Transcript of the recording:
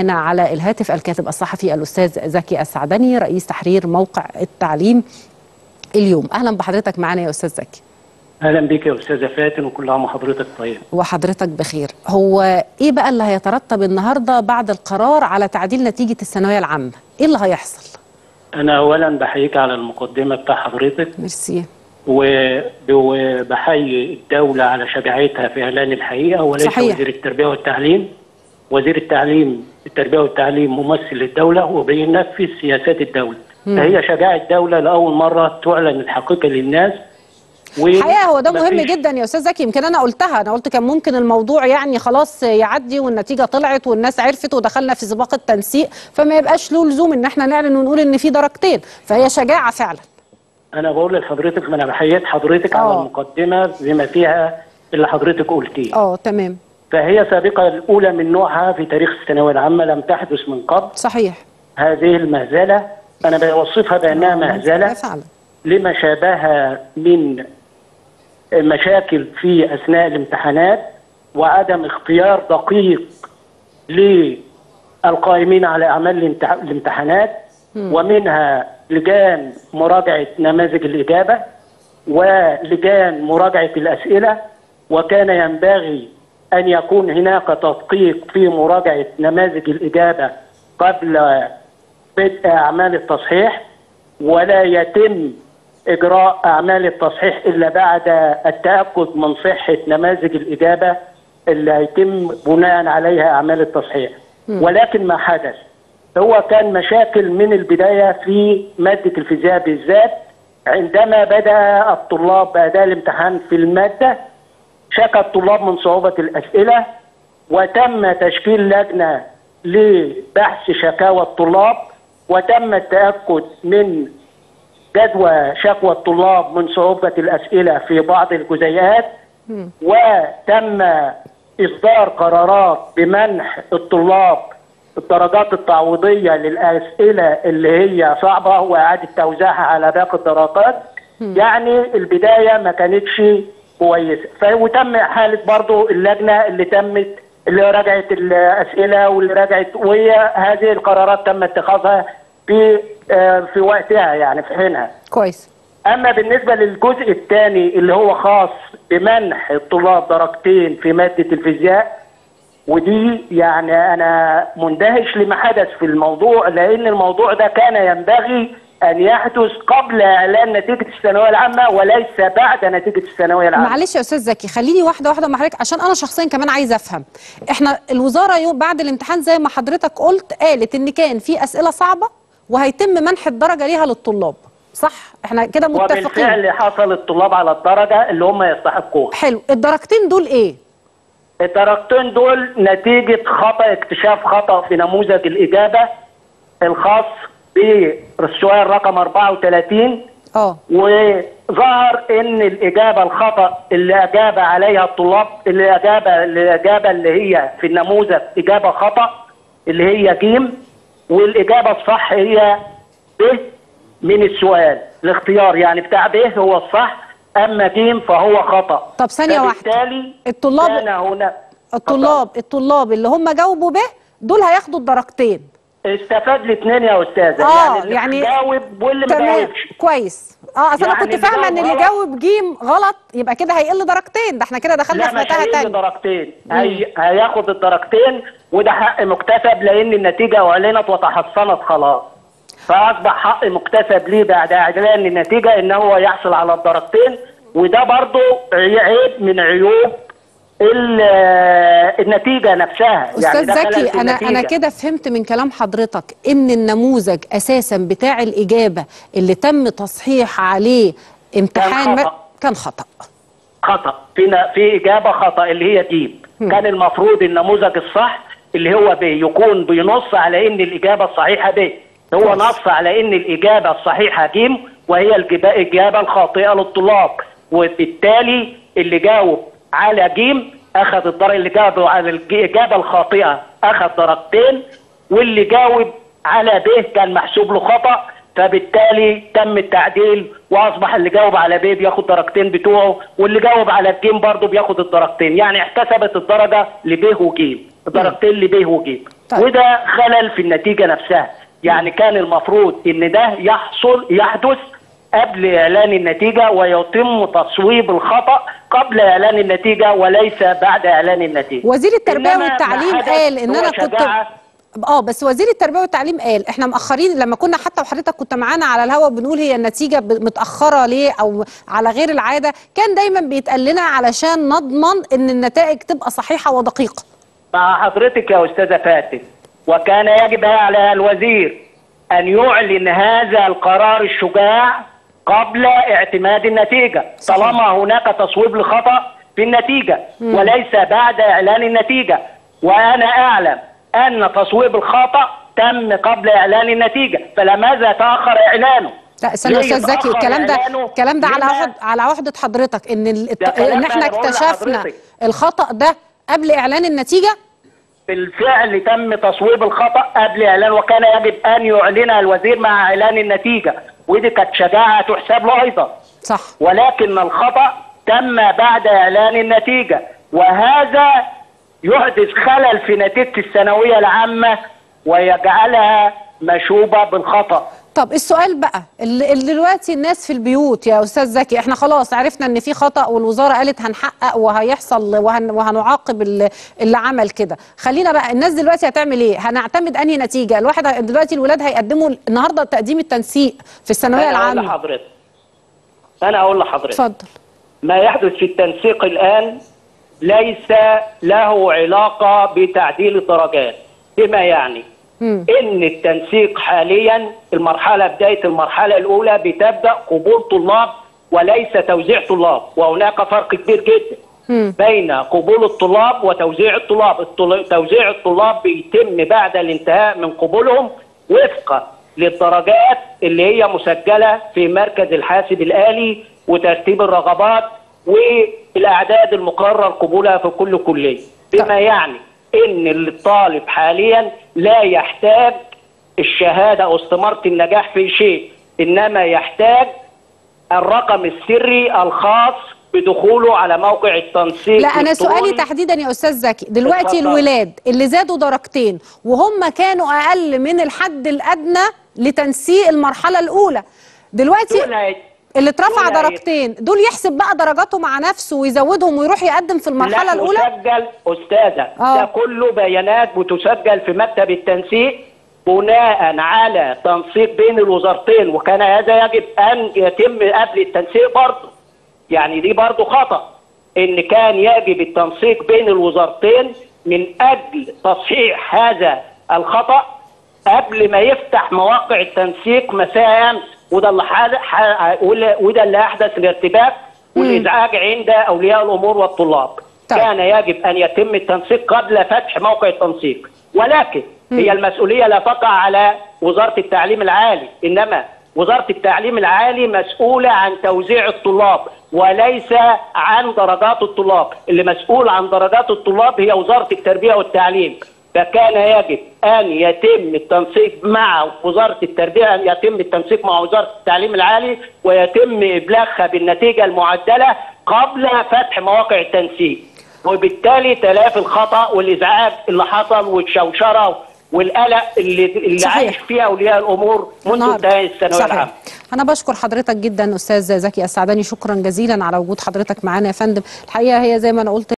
أنا على الهاتف الكاتب الصحفي الأستاذ زكي السعدني رئيس تحرير موقع التعليم اليوم. أهلا بحضرتك معنا يا أستاذ زكي. أهلا بك يا أستاذة فاتن وكل عام وحضرتك طيب. وحضرتك بخير. هو إيه بقى اللي هيترتب النهاردة بعد القرار على تعديل نتيجة الثانوية العامة؟ إيه اللي هيحصل؟ أنا أولا بحييك على المقدمة بتاع حضرتك. ميرسي. وبحيي الدولة على شجاعتها في إعلان الحقيقة وليس صحيح. وزير التربية والتعليم. وزير التربية والتعليم ممثل للدولة وبينفذ سياسات الدولة. فهي شجاعة الدولة لأول مرة تعلن الحقيقة للناس. الحقيقة هو ده مهم جدا يا أستاذ زكي. يمكن أنا قلت كان ممكن الموضوع يعني خلاص يعدي والنتيجة طلعت والناس عرفت ودخلنا في سباق التنسيق، فما يبقاش له لزوم إن احنا نعلن ونقول إن في درجتين، فهي شجاعة فعلا. أنا بقول لحضرتك ما أنا بحييت حضرتك على المقدمة بما فيها اللي حضرتك قلتيه. تمام. فهي سابقة الأولى من نوعها في تاريخ الثانوية العامة، لم تحدث من قبل. صحيح. هذه المهزلة أنا بوصفها بأنها مهزلة لما شابها من مشاكل في أثناء الامتحانات وعدم اختيار دقيق للقائمين على أعمال الامتحانات ومنها لجان مراجعة نماذج الإجابة ولجان مراجعة الأسئلة، وكان ينبغي أن يكون هناك تدقيق في مراجعة نماذج الإجابة قبل بدء أعمال التصحيح، ولا يتم إجراء أعمال التصحيح إلا بعد التأكد من صحة نماذج الإجابة اللي هيتم بناء عليها أعمال التصحيح. ولكن ما حدث هو كان مشاكل من البداية في مادة الفيزياء بالذات. عندما بدأ الطلاب بأداء الامتحان في المادة شكى الطلاب من صعوبة الأسئلة، وتم تشكيل لجنة لبحث شكاوى الطلاب، وتم التأكد من جدوى شكوى الطلاب من صعوبة الأسئلة في بعض الجزيئات، وتم إصدار قرارات بمنح الطلاب الدرجات التعويضية للأسئلة اللي هي صعبة وإعادة توزيعها على باقي الدرجات. يعني البداية ما كانتش كويسه. وتم حاله برضو اللجنه اللي راجعت الاسئله واللي راجعت، وهي هذه القرارات تم اتخاذها في وقتها يعني في حينها. كويس. اما بالنسبه للجزء الثاني اللي هو خاص بمنح الطلاب درجتين في ماده الفيزياء، ودي يعني انا مندهش لما حدث في الموضوع، لان الموضوع ده كان ينبغي أن يحدث قبل إعلان نتيجة الثانوية العامة وليس بعد نتيجة الثانوية العامة. معلش يا أستاذ زكي خليني واحدة مع حضرتك، عشان أنا شخصيا كمان عايزة أفهم. إحنا الوزارة بعد الامتحان زي ما حضرتك قلت قالت إن كان في أسئلة صعبة وهيتم منح الدرجة ليها للطلاب، صح؟ إحنا كده متفقين. وبالفعل حصل الطلاب على الدرجة اللي هم يستحقوها. حلو، الدرجتين دول إيه؟ الدرجتين دول نتيجة اكتشاف خطأ في نموذج الإجابة الخاص بالسؤال رقم 34. وظهر ان الاجابه الخطا اللي اجاب عليها الطلاب الاجابه اللي هي في النموذج اجابه خطا اللي هي ج، والاجابه الصح هي ب من السؤال، الاختيار يعني بتاع ب هو الصح، اما ج فهو خطا. طب ثانيه واحده، الطلاب اللي هم جاوبوا ب دول هياخدوا الدرجتين. استفاد الاثنين يا استاذه. يعني اللي جاوب واللي ما جاوبش. كويس. اصل انا يعني كنت فاهمه ان اللي جاوب جيم غلط يبقى كده هيقل درجتين، ده احنا كده دخلنا في متاهه ثانيه. لا درجتين، هياخد الدرجتين، وده حق مكتسب لان النتيجه اعلنت وتحصنت خلاص، فاصبح حق مكتسب ليه بعد اعلان النتيجه ان هو يحصل على الدرجتين. وده برضه عيب من عيوب النتيجة نفسها. أستاذ يعني زكي أنا كده فهمت من كلام حضرتك إن النموذج أساسا بتاع الإجابة اللي تم تصحيح عليه امتحان كان خطأ في إجابة خطأ اللي هي جيب. كان المفروض النموذج الصح اللي هو بيكون بينص على إن الإجابة الصحيحة ب، هو نص على إن الإجابة الصحيحة ج وهي الإجابة الخاطئة للطلاب، وبالتالي اللي جاوب على ج اخذ الدرجه، اللي جاوب على الاجابه الخاطئه اخذ درجتين، واللي جاوب على ب كان محسوب له خطا، فبالتالي تم التعديل واصبح اللي جاوب على ب بياخد درجتين بتوعه، واللي جاوب على ج برضه بياخد الدرجتين. يعني احتسبت الدرجه لب وج، درجتين لب وج. طيب. وده خلل في النتيجه نفسها، يعني كان المفروض ان ده يحدث قبل اعلان النتيجه ويتم تصويب الخطأ قبل اعلان النتيجه وليس بعد اعلان النتيجه. وزير التربيه والتعليم قال ان انا كنت بس وزير التربيه والتعليم قال احنا مأخرين، لما كنا حتى وحضرتك كنت معانا على الهوا بنقول هي النتيجه متأخره ليه او على غير العاده، كان دايما بيتقال لنا علشان نضمن ان النتائج تبقى صحيحه ودقيقه. مع حضرتك يا استاذه فاتن، وكان يجب على الوزير ان يعلن هذا القرار الشجاع قبل اعتماد النتيجه طالما هناك تصويب لخطأ في النتيجه وليس بعد اعلان النتيجه. وانا اعلم ان تصويب الخطأ تم قبل اعلان النتيجه، فلماذا تاخر اعلانه؟ لا استنى يا استاذ زكي، الكلام ده على وحده حضرتك ان احنا اكتشفنا الخطأ ده قبل اعلان النتيجه. بالفعل تم تصويب الخطأ قبل اعلان، وكان يجب ان يعلنها الوزير مع اعلان النتيجه، ودي كانت شجاعه تحسب له ايضا. صح. ولكن الخطأ تم بعد اعلان النتيجه، وهذا يحدث خلل في نتيجه الثانويه العامه ويجعلها مشوبه بالخطأ. طب السؤال بقى اللي دلوقتي الناس في البيوت يا استاذ زكي، احنا خلاص عرفنا ان في خطأ والوزاره قالت هنحقق وهيحصل وهنعاقب اللي عمل كده، خلينا بقى الناس دلوقتي هتعمل ايه؟ هنعتمد انهي نتيجه؟ الواحد دلوقتي الولاد هيقدموا النهارده تقديم التنسيق في الثانويه العامه. انا اقول لحضرتك اتفضل. ما يحدث في التنسيق الان ليس له علاقه بتعديل الدرجات، بما يعني إن التنسيق حاليا بداية المرحلة الأولى بتبدأ قبول طلاب وليس توزيع طلاب، وهناك فرق كبير جدا بين قبول الطلاب وتوزيع الطلاب. توزيع الطلاب بيتم بعد الانتهاء من قبولهم وفقا للدرجات اللي هي مسجلة في مركز الحاسب الآلي وترتيب الرغبات والأعداد المقرر قبولها في كل كلية، بما يعني إن الطالب حاليا لا يحتاج الشهادة أو استمارة النجاح في شيء، إنما يحتاج الرقم السري الخاص بدخوله على موقع التنسيق. لا أنا سؤالي تحديدا يا أستاذ زكي، دلوقتي الولاد اللي زادوا درجتين وهم كانوا أقل من الحد الأدنى لتنسيق المرحلة الأولى، دلوقتي اللي اترفع درجتين دول يحسب بقى درجاته مع نفسه ويزودهم ويروح يقدم في المرحله الاولى؟ لا مسجل استاذه، ده كله بيانات بتسجل في مكتب التنسيق بناء على تنسيق بين الوزارتين، وكان هذا يجب ان يتم قبل التنسيق برضه. يعني دي برضه خطأ ان كان يجب التنسيق بين الوزارتين من اجل تصحيح هذا الخطأ قبل ما يفتح مواقع التنسيق مساء امس، وده اللي احدث الارتباك والازعاج عند اولياء الامور والطلاب. طيب. كان يجب ان يتم التنسيق قبل فتح موقع التنسيق، ولكن هي المسؤوليه لا تقع على وزاره التعليم العالي، انما وزاره التعليم العالي مسؤوله عن توزيع الطلاب وليس عن درجات الطلاب. اللي مسؤول عن درجات الطلاب هي وزاره التربيه والتعليم، فكان يجب أن يتم التنسيق مع وزارة التربية، أن يتم التنسيق مع وزارة التعليم العالي ويتم إبلاغها بالنتيجة المعدلة قبل فتح مواقع التنسيق، وبالتالي تلافي الخطأ والإزعاج اللي حصل والشوشرة والقلق اللي عايش فيه أولياء الأمور منذ انتهاء الثانوية العامة. أنا بشكر حضرتك جدا أستاذ زكي السعدني، شكرا جزيلا على وجود حضرتك معانا يا فندم. الحقيقة هي زي ما أنا قلت